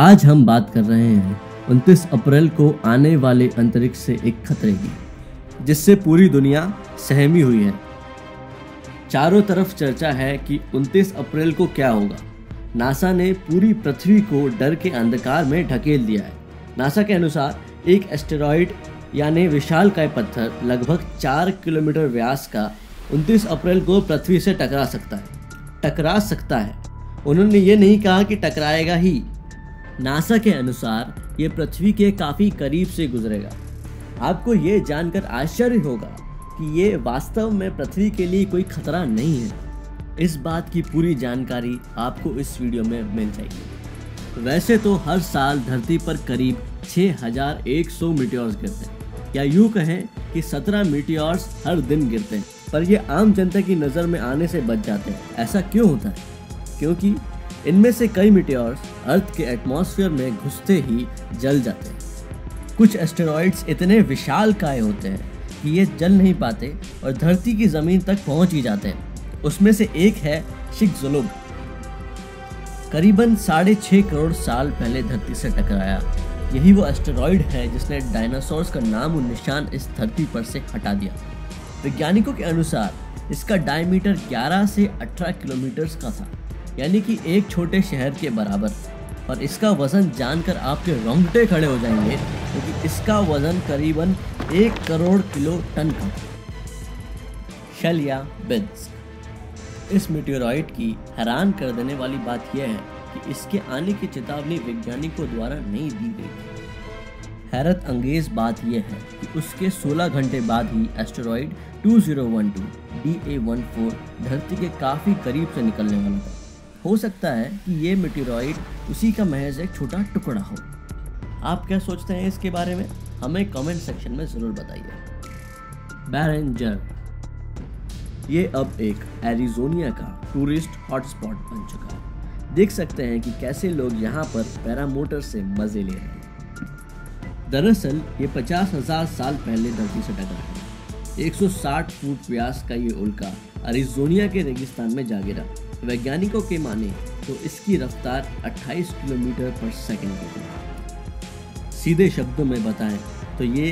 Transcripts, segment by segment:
आज हम बात कर रहे हैं 29 अप्रैल को आने वाले अंतरिक्ष से एक खतरे की, जिससे पूरी दुनिया सहमी हुई है। चारों तरफ चर्चा है कि 29 अप्रैल को क्या होगा। नासा ने पूरी पृथ्वी को डर के अंधकार में ढकेल दिया है। नासा के अनुसार एक एस्टेरॉयड यानी विशालकाय पत्थर लगभग 4 किलोमीटर व्यास का 29 अप्रैल को पृथ्वी से टकरा सकता है। उन्होंने ये नहीं कहा कि टकराएगा ही। नासा के अनुसार ये पृथ्वी के काफ़ी करीब से गुजरेगा। आपको ये जानकर आश्चर्य होगा कि ये वास्तव में पृथ्वी के लिए कोई खतरा नहीं है। इस बात की पूरी जानकारी आपको इस वीडियो में मिल जाएगी। वैसे तो हर साल धरती पर करीब 6100 मीटियोर्स गिरते हैं, या यूँ कहें कि 17 मीटियोर्स हर दिन गिरते हैं, पर ये आम जनता की नज़र में आने से बच जाते हैं। ऐसा क्यों होता है? क्योंकि इनमें से कई मीटियोर्स अर्थ के एटमॉस्फेयर में घुसते ही जल जाते हैं। कुछ एस्टेरॉयड्स इतने विशालकाय होते हैं कि ये जल नहीं पाते और धरती की ज़मीन तक पहुंच ही जाते हैं। उसमें से एक है शिगजुलुब। करीबन 6.5 करोड़ साल पहले धरती से टकराया। यही वो एस्टेरॉयड है जिसने डायनासोर्स का नाम और निशान इस धरती पर से हटा दिया। वैज्ञानिकों के अनुसार इसका डायमीटर 11 से 18 किलोमीटर्स का था, यानी कि एक छोटे शहर के बराबर। और इसका वज़न जानकर आपके रोंगटे खड़े हो जाएंगे, क्योंकि तो इसका वज़न करीबन 1 करोड़ किलो टन का। शल्या बेंस। इस मेटेरॉइड की हैरान कर देने वाली बात यह है कि इसके आने की चेतावनी वैज्ञानिकों द्वारा नहीं दी गई। हैरत अंगेज बात यह है कि उसके 16 घंटे बाद ही एस्टेरॉयड 2012 BA14 धरती के काफ़ी करीब से निकलने वाला था। हो सकता है कि ये मेटेरॉयड उसी का महज एक छोटा टुकड़ा हो। आप क्या सोचते हैं इसके बारे में? हमें कमेंट सेक्शन में ज़रूर बताइए। बैरेंजर। ये अब एक एरिजोनिया का टूरिस्ट हॉटस्पॉट बन चुका है। देख सकते हैं कि कैसे लोग यहाँ पर पैरामोटर से मज़े ले रहे हैं। दरअसल ये 50,000 साल पहले धरती से टकरा है। 160 फुट व्यास का ये उल्का एरिजोनिया के रेगिस्तान में जा गिरा। वैज्ञानिकों के माने तो इसकी रफ्तार 28 किलोमीटर पर सेकंड है। सीधे शब्दों में बताएं तो ये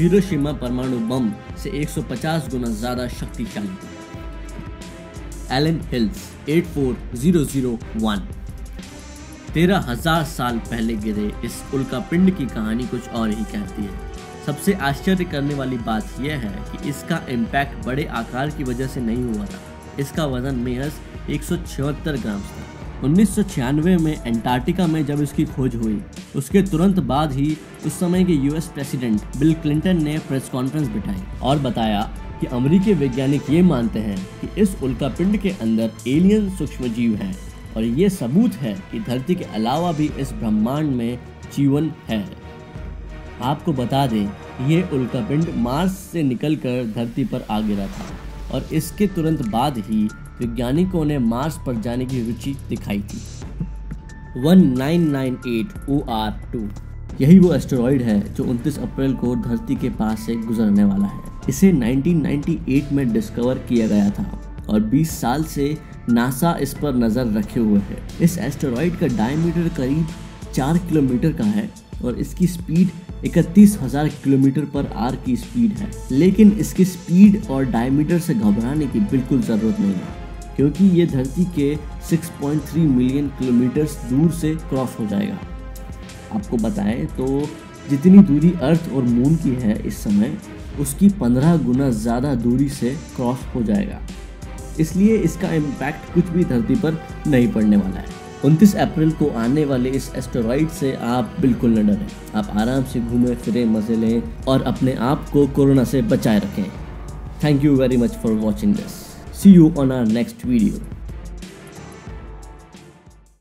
हिरोशिमा परमाणु बम से 150 गुना ज़्यादा शक्तिशाली है। Allan hills 84001। 13,000 साल पहले गिरे इस उल्का पिंड की कहानी कुछ और ही कहती है। सबसे आश्चर्य करने वाली बात यह है कि इसका इम्पैक्ट बड़े आकार की वजह से नहीं हुआ था। इसका वज़न महज 176 ग्राम था। 1996 में एंटार्क्टिका में जब इसकी खोज हुई, उसके तुरंत बाद ही उस समय के US प्रेसिडेंट बिल क्लिंटन ने प्रेस कॉन्फ्रेंस बिठाई और बताया कि अमेरिकी वैज्ञानिक ये मानते हैं कि इस उल्का पिंड के अंदर एलियन सूक्ष्मजीव हैं और ये सबूत है कि धरती के अलावा भी इस ब्रह्मांड में जीवन है। आपको बता दें, ये उल्कापिंड मार्स से निकलकर धरती पर आ गिरा था और इसके तुरंत बाद ही वैज्ञानिकों ने मार्स पर जाने की रुचि दिखाई थी। 1998 OR2। यही वो एस्टेरॉयड है जो 29 अप्रैल को धरती के पास से गुजरने वाला है। इसे 1998 में डिस्कवर किया गया था और 20 साल से नासा इस पर नज़र रखे हुए है। इस एस्टेरॉयड का डायमीटर करीब 4 किलोमीटर का है और इसकी स्पीड 31,000 किलोमीटर पर आर की स्पीड है। लेकिन इसकी स्पीड और डायमीटर से घबराने की बिल्कुल ज़रूरत नहीं है, क्योंकि ये धरती के 6.3 मिलियन किलोमीटर्स दूर से क्रॉस हो जाएगा। आपको बताएं तो जितनी दूरी अर्थ और मून की है इस समय, उसकी 15 गुना ज़्यादा दूरी से क्रॉस हो जाएगा। इसलिए इसका इम्पैक्ट कुछ भी धरती पर नहीं पड़ने वाला है। 29 अप्रैल को आने वाले इस एस्टेरॉयड से आप बिल्कुल न डरें। आप आराम से घूमें फिरें, मज़े लें और अपने आप को कोरोना से बचाए रखें। Thank you very much for watching this. See you on our next video.